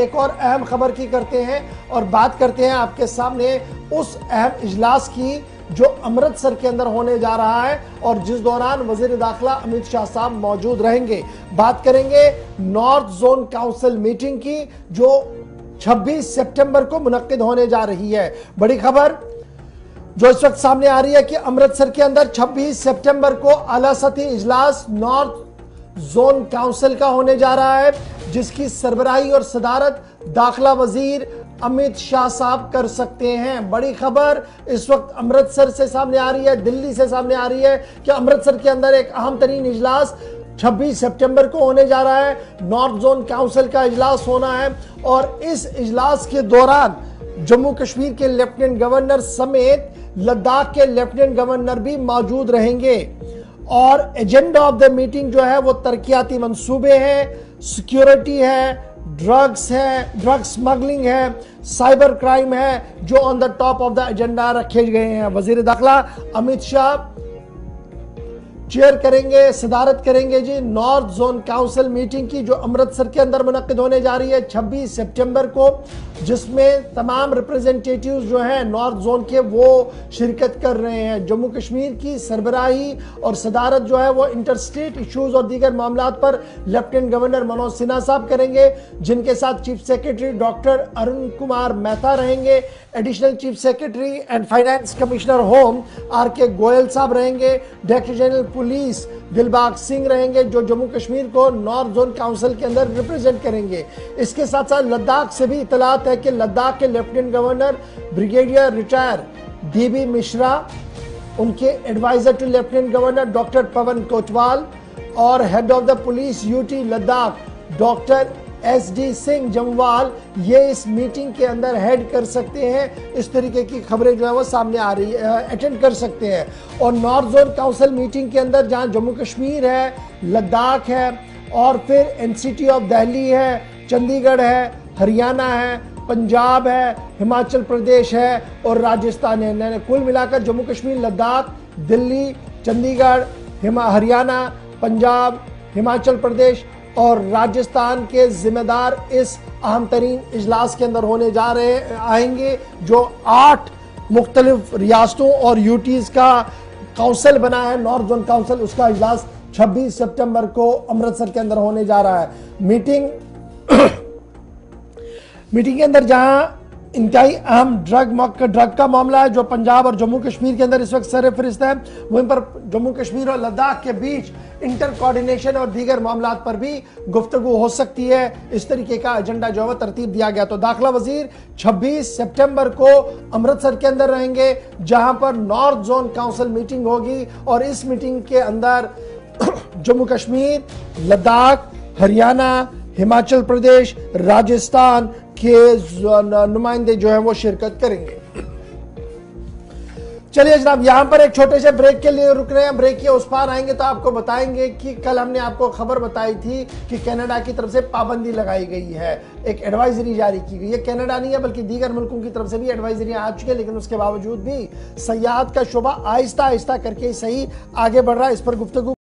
एक और अहम खबर की करते हैं और बात करते हैं आपके सामने उस अहम इजलास की जो अमृतसर के अंदर होने जा रहा है और जिस दौरान वजीर दाखिला अमित शाह साहब मौजूद रहेंगे। बात करेंगे नॉर्थ जोन काउंसिल मीटिंग की जो 26 सितंबर को मुनक्किद होने जा रही है। बड़ी खबर जो इस वक्त सामने आ रही है कि अमृतसर के अंदर 26 सितंबर को आला सतही इजलास नॉर्थ जोन काउंसिल का होने जा रहा है, जिसकी सरबराही और सदारत दाखिला वजीर अमित शाह साहब कर सकते हैं। बड़ी खबर इस वक्त अमृतसर से सामने आ रही है, दिल्ली से सामने आ रही है कि अमृतसर के अंदर एक अहम तरीन इजलास 26 सितंबर को होने जा रहा है। नॉर्थ जोन काउंसिल का इजलास होना है और इस इजलास के दौरान जम्मू कश्मीर के लेफ्टिनेंट गवर्नर समेत लद्दाख के लेफ्टिनेंट गवर्नर भी मौजूद रहेंगे। और एजेंडा ऑफ द मीटिंग जो है वो तरक्याती मंसूबे हैं, सिक्योरिटी है, ड्रग्स है, ड्रग स्मगलिंग है, साइबर क्राइम है, जो on the top of the agenda रखे गए हैं। वजीर दाखिला अमित शाह चेयर करेंगे, सदारत करेंगे जी नॉर्थ जोन काउंसिल मीटिंग की जो अमृतसर के अंदर मुनक्किद होने जा रही है 26 सितंबर को, जिसमें तमाम रिप्रेजेंटेटिव्स जो हैं नॉर्थ जोन के वो शिरकत कर रहे हैं। जम्मू कश्मीर की सरबराही और सदारत जो है वो इंटरस्टेट इश्यूज़ और दीगर मामलों पर लेफ्टिनेंट गवर्नर मनोज सिन्हा साहब करेंगे, जिनके साथ chief secretary doctor Arun Kumar Mehta रहेंगे। Additional chief secretary and finance commissioner home R K Goyal साहब रहेंगे। Director general police Dilbag Singh रहेंगे जो जम्मू कश्मीर को नॉर्थ जोन काउंसिल के अंदर रिप्रेजेंट करेंगे। इसके साथ साथ लद्दाख से भी इतलात है कि लद्दाख के lieutenant governor brigadier retire DB Mishra, उनके adviser to lieutenant governor doctor Pawan Kotwal और head of the police UT Ladakh doctor SD Singh Jamwal ये इस मीटिंग के अंदर हेड कर सकते हैं। इस तरीके की खबरें जो है वो सामने आ रही है, अटेंड कर सकते हैं। और नॉर्थ जोन काउंसिल मीटिंग के अंदर जहां जम्मू कश्मीर है, लद्दाख है और फिर NCT ऑफ दिल्ली है, चंडीगढ़ है, हरियाणा है, पंजाब है, हिमाचल प्रदेश है और राजस्थान है। कुल मिलाकर जम्मू कश्मीर, लद्दाख, दिल्ली, चंडीगढ़, हरियाणा, पंजाब, हिमाचल प्रदेश और राजस्थान के जिम्मेदार इस अहम तरीन इजलास के अंदर होने जा रहे आएंगे जो 8 मुख्तलिफ रियासतों और UTs का काउंसिल बना है नॉर्थ जोन काउंसिल। उसका इजलास 26 सितंबर को अमृतसर के अंदर होने जा रहा है। मीटिंग के अंदर जहां इंतहाई अहम ड्रग का मामला है जो पंजाब और जम्मू कश्मीर के अंदर इस वक्त सर फहरिस्त है, वहीं पर जम्मू कश्मीर और लद्दाख के बीच इंटर कोऑर्डिनेशन और दीगर मामलों पर भी गुफ्तगू हो सकती है। इस तरीके का एजेंडा जो है तरतीब दिया गया। तो दाखिला वजीर 26 सितंबर को अमृतसर के अंदर रहेंगे जहां पर नॉर्थ जोन काउंसिल मीटिंग होगी और इस मीटिंग के अंदर जम्मू कश्मीर, लद्दाख, हरियाणा, हिमाचल प्रदेश, राजस्थान के नुमाइंदे जो है वो शिरकत करेंगे। चलिए जनाब, यहां पर एक छोटे से ब्रेक के लिए रुक रहे हैं। ब्रेक के उस पार आएंगे तो आपको बताएंगे कि कल हमने आपको खबर बताई थी कि कनाडा की तरफ से पाबंदी लगाई गई है, एक एडवाइजरी जारी की गई है। कनाडा नहीं है बल्कि दीगर मुल्कों की तरफ से भी एडवाइजरियां आ चुकी है, लेकिन उसके बावजूद भी सयाहत का शोबा आहिस्ता आहिस्ता करके सही आगे बढ़ रहा है। इस पर गुफ्तगू